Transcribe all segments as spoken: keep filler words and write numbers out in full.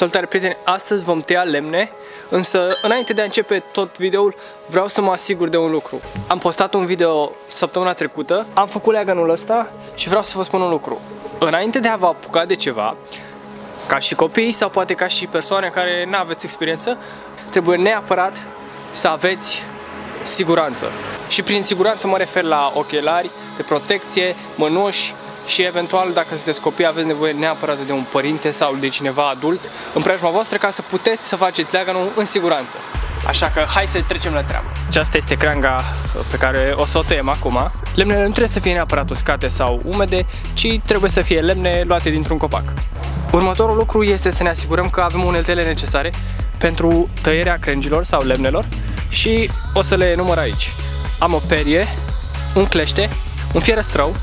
Salutare prieteni, astăzi vom tăia lemne, însă înainte de a începe tot videoul vreau să mă asigur de un lucru. Am postat un video săptămâna trecută, am făcut leagănul ăsta și vreau să vă spun un lucru. Înainte de a vă apuca de ceva, ca și copii sau poate ca și persoane care nu aveți experiență, trebuie neapărat să aveți siguranță. Și prin siguranță mă refer la ochelari de protecție, mănuși, și eventual, dacă sunteți copii, aveți nevoie neapărat de un părinte sau de cineva adult în preajma voastră ca să puteți să faceți leagănul în siguranță. Așa că hai să trecem la treabă. Și asta este creanga pe care o să o tăiem acum. Lemnele nu trebuie să fie neapărat uscate sau umede, ci trebuie să fie lemne luate dintr-un copac. Următorul lucru este să ne asigurăm că avem uneltele necesare pentru tăierea crengilor sau lemnelor și o să le enumăr aici. Am o perie, un clește, un fierăstrău,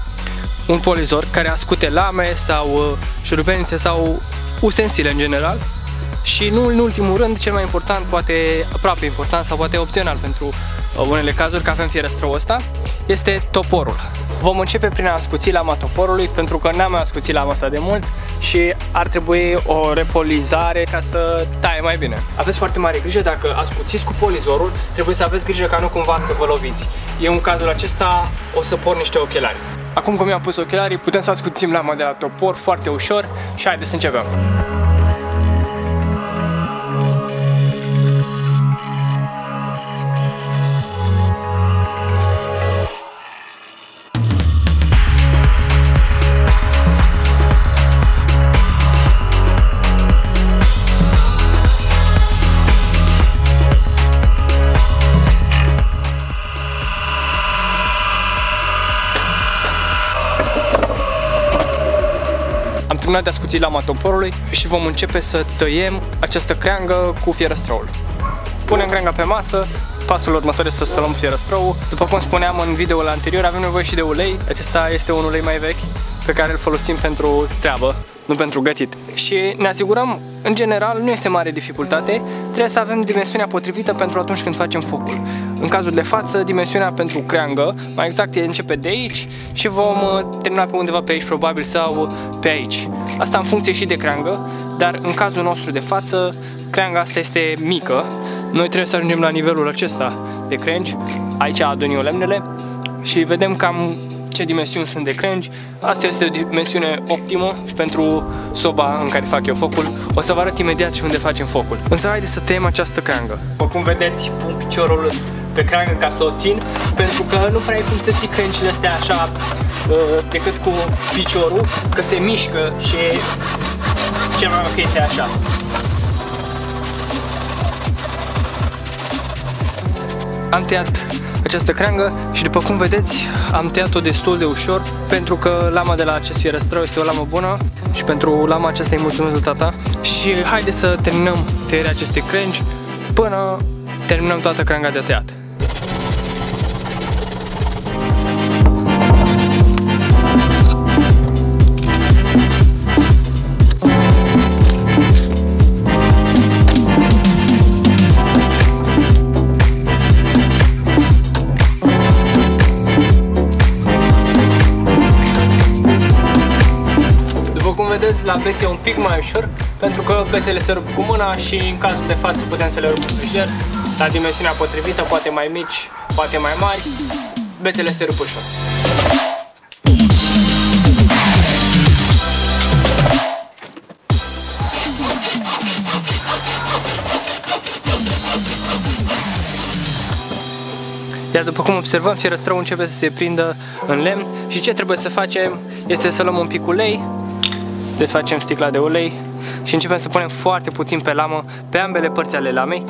un polizor care ascute lame sau șurubenițe sau ustensile în general și nu în ultimul rând, cel mai important, poate aproape important sau poate opțional pentru unele cazuri, că avem fierăstrăul ăsta, este toporul. Vom începe prin a ascuți lama toporului pentru că n-am mai ascuțit lama asta de mult și ar trebui o repolizare ca să taie mai bine. Aveți foarte mare grijă, dacă ascuțiți cu polizorul, trebuie să aveți grijă ca nu cumva să vă loviți. Eu în cazul acesta o să port niște ochelari. Acum că mi-am pus ochelarii, putem să ascuțim lama de la topor foarte ușor și haideți să începem! Am terminat de ascuțit lama toporului și vom începe să tăiem această creangă cu fierăstrăul. Punem creanga pe masă, pasul următor este să luăm fierăstrăul. După cum spuneam în videoul anterior, avem nevoie și de ulei. Acesta este un ulei mai vechi pe care îl folosim pentru treabă, nu pentru gătit. Și ne asigurăm, în general, nu este mare dificultate, trebuie să avem dimensiunea potrivită pentru atunci când facem focul. În cazul de față, dimensiunea pentru creangă, mai exact, începe de aici și vom termina pe undeva pe aici, probabil, sau pe aici. Asta în funcție și de creangă, dar în cazul nostru de față, creanga asta este mică. Noi trebuie să ajungem la nivelul acesta de crengi, aici adun eu lemnele și vedem cam ce dimensiuni sunt de crengi. Asta este o dimensiune optimă pentru soba în care fac eu focul. O să vă arăt imediat și unde facem focul. Însă haideți să tăiem această creangă. După cum vedeți, pun piciorul pe creangă ca să o țin, pentru că nu prea e cum să ții crengile astea așa decât cu piciorul, că se mișcă și cel mai ok este așa. Am tăiat această creangă și după cum vedeți am tăiat-o destul de ușor pentru că lama de la acest fierăstrău este o lamă bună și pentru lama aceasta îi mulțumesc lui tata. Și haideți să terminăm tăierea acestei crengi până terminăm toată creanga de tăiat. La bețe un pic mai ușor, pentru că bețele se rup cu mâna și în cazul de față putem să le rupem ușor, la dimensiunea potrivită, poate mai mici, poate mai mari, bețele se rup ușor. Iar după cum observăm, fierăstrăul începe să se prindă în lemn și ce trebuie să facem este să luăm un pic ulei, desfacem sticla de ulei și începem să punem foarte puțin pe lamă, pe ambele părți ale lamei,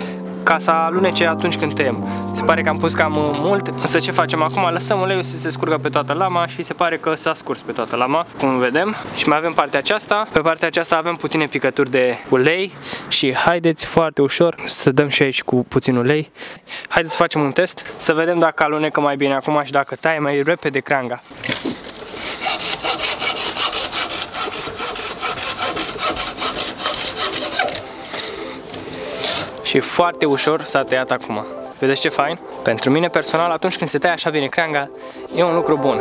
ca să alunece atunci când tăiem. Se pare că am pus cam mult, însă ce facem acum? Lăsăm uleiul să se scurgă pe toată lama și se pare că s-a scurs pe toată lama, cum vedem. Și mai avem partea aceasta. Pe partea aceasta avem puține picături de ulei și haideți foarte ușor să dăm și aici cu puțin ulei. Haideți să facem un test, să vedem dacă alunecă mai bine acum și dacă taie mai repede creanga. Și foarte ușor s-a tăiat acum. Vedeți ce fain? Pentru mine personal, atunci când se taie așa bine creanga, e un lucru bun.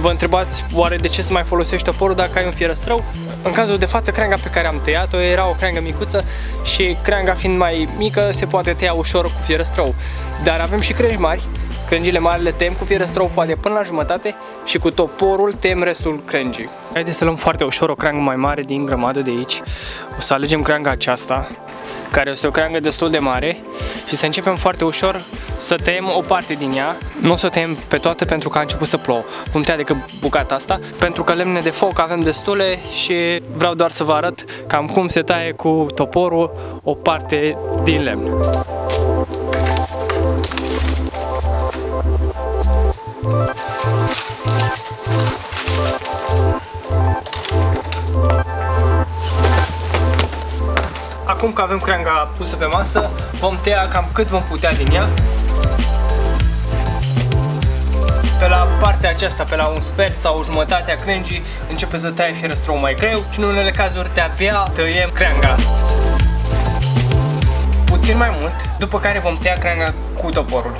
vă întrebați oare de ce se mai folosește oporul dacă ai un fierăstrău. În cazul de față, creanga pe care am tăiat-o era o creangă micuță și creanga fiind mai mică se poate tăia ușor cu fierăstrău. Dar avem și crengi mari, crengile mari le tăiem cu fierăstrău poate până la jumătate și cu toporul tăiem restul crengii. Haideți să luăm foarte ușor o creangă mai mare din grămadă de aici. O să alegem creanga aceasta, care este o creangă destul de mare, și să începem foarte ușor să tăiem o parte din ea. Nu o să o tăiem pe toată pentru că a început să plouă. Vom tăia decât bucata asta, pentru că lemne de foc avem destule și vreau doar să vă arăt cam cum se taie cu toporul o parte din lemn. Acum că avem creanga pusă pe masă, vom tăia cam cât vom putea din ea. Pe la partea aceasta, pe la un sfert sau jumătatea crengii, începe să taie fierăstrău mai greu și în unele cazuri de-abia tăiem creanga. Puțin mai mult, după care vom tăia creanga cu toporul.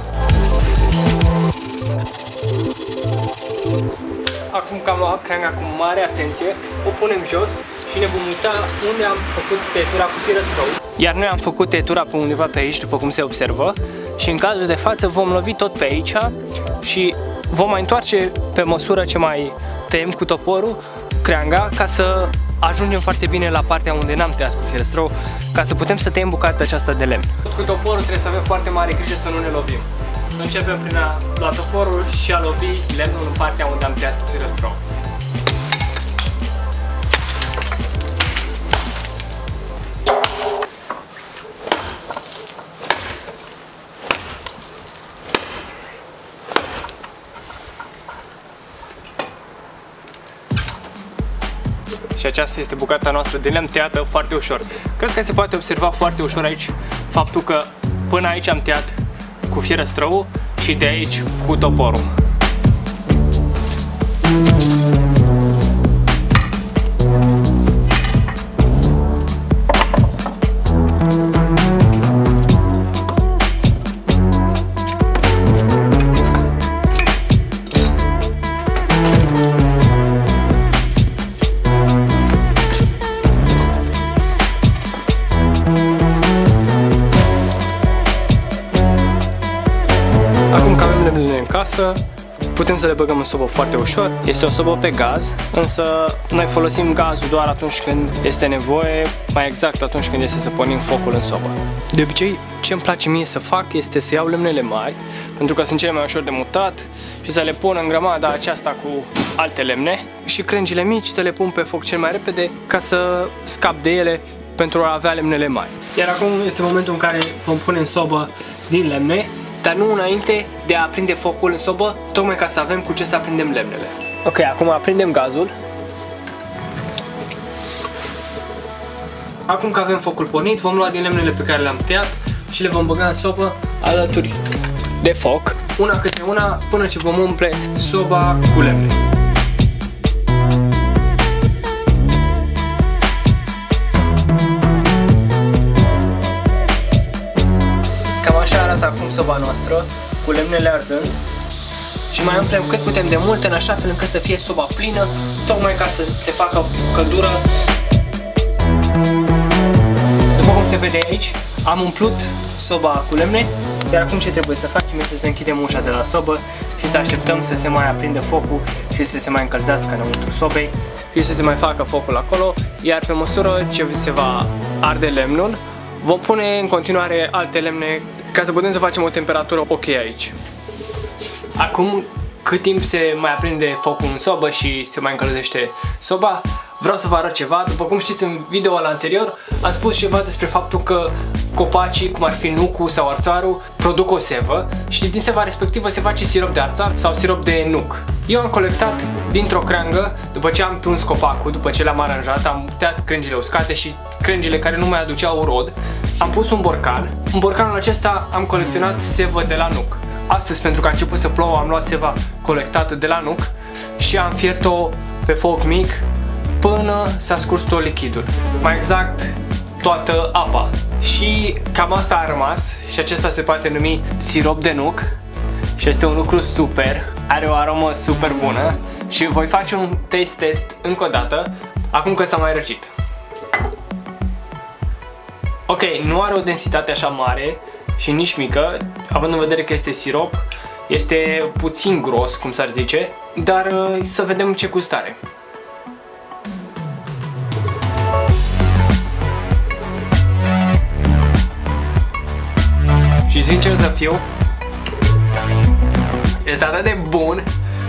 Acum că am luat creanga cu mare atenție, o punem jos și ne vom uita unde am făcut tăietura cu fierăstrău. Iar noi am făcut tăietura pe undeva pe aici, după cum se observă, și în cazul de față vom lovi tot pe aici și vom mai întoarce pe măsură ce mai tăiem cu toporul creanga, ca să ajungem foarte bine la partea unde n-am tăiat cu fierăstrău, ca să putem să tăiem bucata aceasta de lemn. Tot cu toporul trebuie să avem foarte mare grijă să nu ne lovim. Începem prin a lua toporul și a lovi lemnul în partea unde am tăiat cu fierăstrău. Și aceasta este bucata noastră de lemn tăiată foarte ușor. Cred că se poate observa foarte ușor aici faptul că până aici am tăiat cu fierăstrău și de aici cu toporul. Casă, putem să le băgăm în sobă foarte ușor. Este o sobă pe gaz, însă noi folosim gazul doar atunci când este nevoie, mai exact atunci când este să pornim focul în sobă. De obicei, ce îmi place mie să fac este să iau lemnele mari, pentru că sunt cele mai ușor de mutat, și să le pun în grămada aceasta cu alte lemne, și crengile mici să le pun pe foc cel mai repede ca să scap de ele pentru a avea lemnele mari. Iar acum este momentul în care vom pune în sobă din lemne, dar nu înainte de a aprinde focul în sobă, tocmai ca să avem cu ce să aprindem lemnele. Ok, acum aprindem gazul. Acum că avem focul pornit, vom lua din lemnele pe care le-am tăiat și le vom băga în sobă alături de foc, una câte una, până ce vom umple soba cu lemne. Acum soba noastră, cu lemnele arzând, și mai umplem cât putem de multe, în așa fel încât să fie soba plină, tocmai ca să se facă căldură. După cum se vede aici, am umplut soba cu lemne, iar acum ce trebuie să facem este să închidem ușa de la sobă și să așteptăm să se mai aprindă focul și să se mai încălzească înăuntru sobei și să se mai facă focul acolo, iar pe măsură ce se va arde lemnul, vom pune în continuare alte lemne ca să putem să facem o temperatură ok aici. Acum, cât timp se mai aprinde focul în sobă și se mai încălzește soba, vreau să vă arăt ceva. După cum știți, în video-ul anterior am spus ceva despre faptul că copacii, cum ar fi nucul sau arțarul, produc o sevă și din seva respectivă se face sirop de arțar sau sirop de nuc. Eu am colectat dintr-o creangă, după ce am tuns copacul, după ce l-am aranjat, am tăiat crengile uscate și crengile care nu mai aduceau rod, am pus un borcan. În borcanul acesta am colecționat sevă de la nuc. Astăzi, pentru că a început să plouă, am luat seva colectată de la nuc și am fiert-o pe foc mic până s-a scurs tot lichidul, mai exact toată apa. Și cam asta a rămas și acesta se poate numi sirop de nuc și este un lucru super, are o aromă super bună și voi face un taste test încă o dată, acum că s-a mai răcit. Ok, nu are o densitate așa mare și nici mică, având în vedere că este sirop, este puțin gros, cum s-ar zice, dar să vedem ce gust are. Și sincer să fiu, este atât de bun,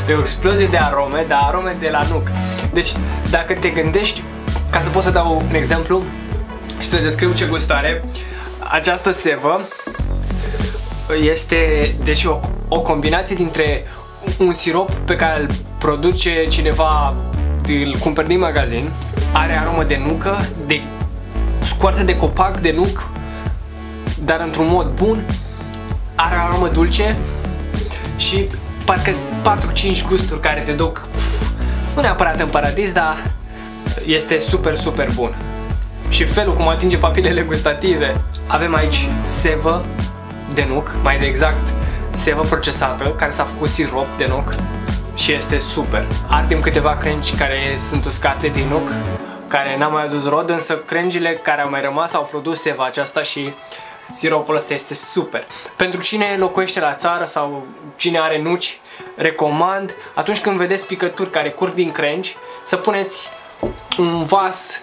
e o explozie de arome, dar arome de la nuc. Deci, dacă te gândești, ca să pot să dau un exemplu și să descriu ce gust are, această sevă este, deci, o, o combinație dintre un sirop pe care îl produce cineva, îl cumperi din magazin, are aromă de nucă, de scoarță de copac de nuc, dar într-un mod bun, are aromă dulce și parcă patru cinci gusturi care te duc uf, nu neapărat în paradis, dar este super, super bun. Și felul cum atinge papilele gustative, avem aici sevă de nuc, mai de exact sevă procesată, care s-a făcut sirop de nuc și este super. Ardem câteva crengi care sunt uscate din nuc, care n-am mai adus rod, însă crengile care au mai rămas au produs seva aceasta și siropul ăsta este super. Pentru cine locuiește la țară sau cine are nuci, recomand, atunci când vedeți picături care curg din crengi, să puneți un vas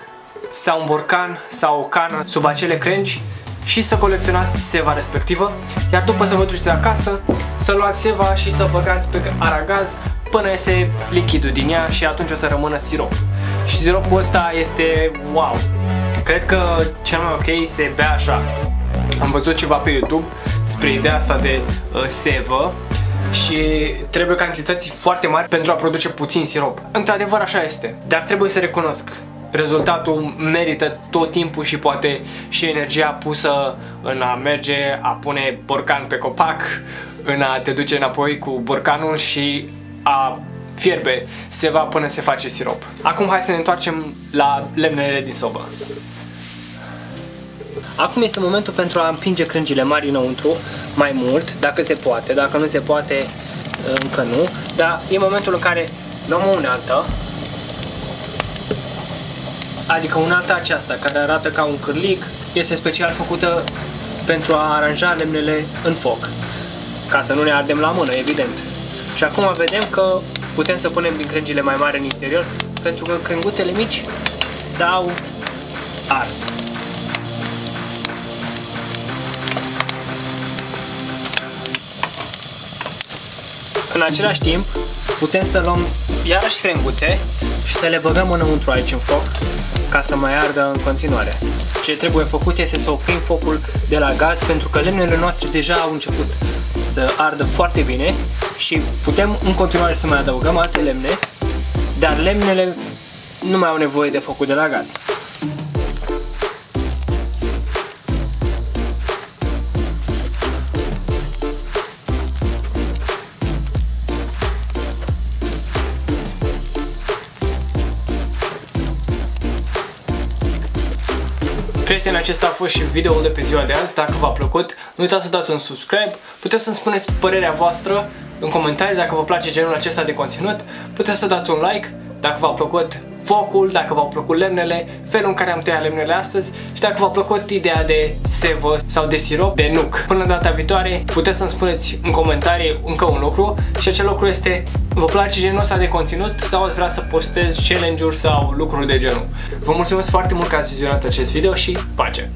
sau un borcan sau o cană sub acele crengi și să colecționați seva respectivă, iar după să vă duceți acasă, să luați seva și să băgați pe aragaz până iese lichidul din ea și atunci o să rămână sirop. Și siropul ăsta este wow! Cred că cel mai ok se bea așa. Am văzut ceva pe YouTube despre ideea asta de uh, sevă și trebuie cantități foarte mari pentru a produce puțin sirop. Într-adevăr așa este, dar trebuie să recunosc, rezultatul merită tot timpul și poate și energia pusă în a merge, a pune borcan pe copac, în a te duce înapoi cu borcanul și a fierbe seva până se face sirop. Acum hai să ne întoarcem la lemnele din sobă. Acum este momentul pentru a împinge crângile mari înăuntru mai mult, dacă se poate, dacă nu se poate, încă nu, dar e momentul în care luăm o unealtă, adică unealta aceasta care arată ca un cârlig, este special făcută pentru a aranja lemnele în foc, ca să nu ne ardem la mână, evident. Și acum vedem că putem să punem din crângile mai mari în interior, pentru că crânguțele mici s-au ars. În același timp, putem să luăm iarăși crenguțe și să le băgăm înăuntru aici în foc, ca să mai ardă în continuare. Ce trebuie făcut este să oprim focul de la gaz, pentru că lemnele noastre deja au început să ardă foarte bine și putem în continuare să mai adăugăm alte lemne, dar lemnele nu mai au nevoie de focul de la gaz. Prieteni, acesta a fost și videoul de pe ziua de azi. Dacă v-a plăcut, nu uitați să dați un subscribe. Puteți să-mi spuneți părerea voastră în comentarii dacă vă place genul acesta de conținut. Puteți să dați un like dacă v-a plăcut focul, dacă v-au plăcut lemnele, felul în care am tăiat lemnele astăzi și dacă v-a plăcut ideea de sevă sau de sirop de nuc. Până data viitoare, puteți să-mi spuneți în comentarii încă un lucru și acel lucru este: vă place genul ăsta de conținut sau ați vrea să postez challenge-uri sau lucruri de genul? Vă mulțumesc foarte mult că ați vizionat acest video și pace!